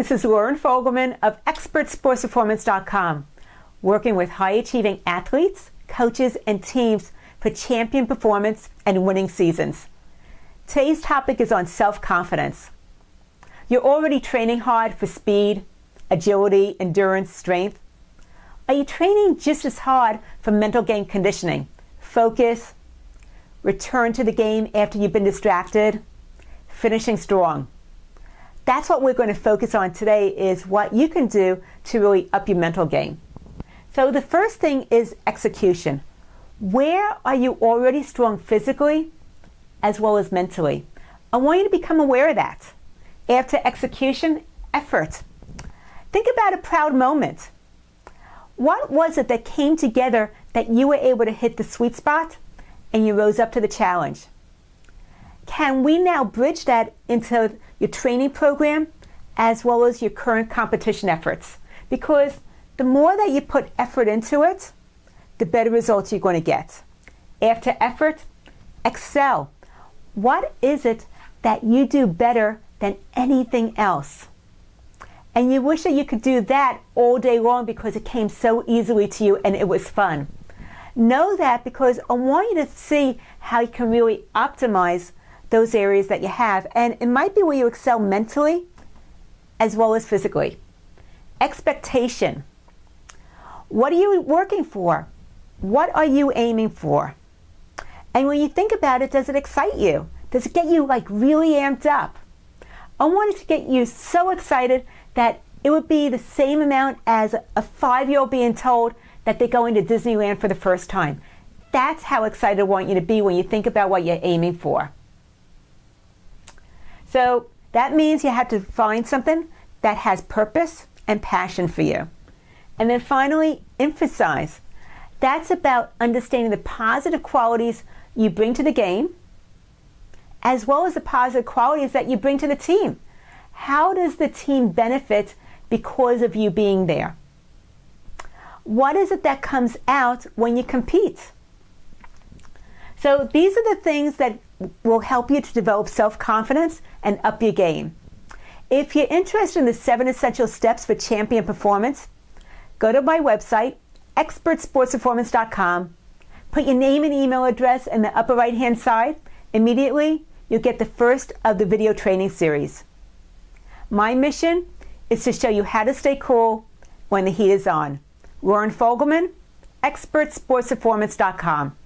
This is Loren Fogelman of expertsportsperformance.com, working with high-achieving athletes, coaches, and teams for champion performance and winning seasons. Today's topic is on self-confidence. You're already training hard for speed, agility, endurance, strength. Are you training just as hard for mental game conditioning, focus, return to the game after you've been distracted, finishing strong? That's what we're going to focus on today, is what you can do to really up your mental game. So the first thing is execution. Where are you already strong physically as well as mentally? I want you to become aware of that. After execution, effort. Think about a proud moment. What was it that came together that you were able to hit the sweet spot and you rose up to the challenge? Can we now bridge that into your training program as well as your current competition efforts? Because the more that you put effort into it, the better results you're going to get. After effort, excel. What is it that you do better than anything else? And you wish that you could do that all day long because it came so easily to you and it was fun. Know that, because I want you to see how you can really optimize those areas that you have. And it might be where you excel mentally as well as physically. Expectation. What are you working for? What are you aiming for? And when you think about it, does it excite you? Does it get you like really amped up? I want it to get you so excited that it would be the same amount as a 5-year-old being told that they're going to Disneyland for the first time. That's how excited I want you to be when you think about what you're aiming for. So that means you have to find something that has purpose and passion for you. And then finally, emphasize. That's about understanding the positive qualities you bring to the game as well as the positive qualities that you bring to the team. How does the team benefit because of you being there? What is it that comes out when you compete? So these are the things that will help you to develop self-confidence and up your game. If you're interested in the 7 essential steps for champion performance, go to my website, expertsportsperformance.com. Put your name and email address in the upper right-hand side. Immediately, you'll get the first of the video training series. My mission is to show you how to stay cool when the heat is on. Loren Fogelman, expertsportsperformance.com.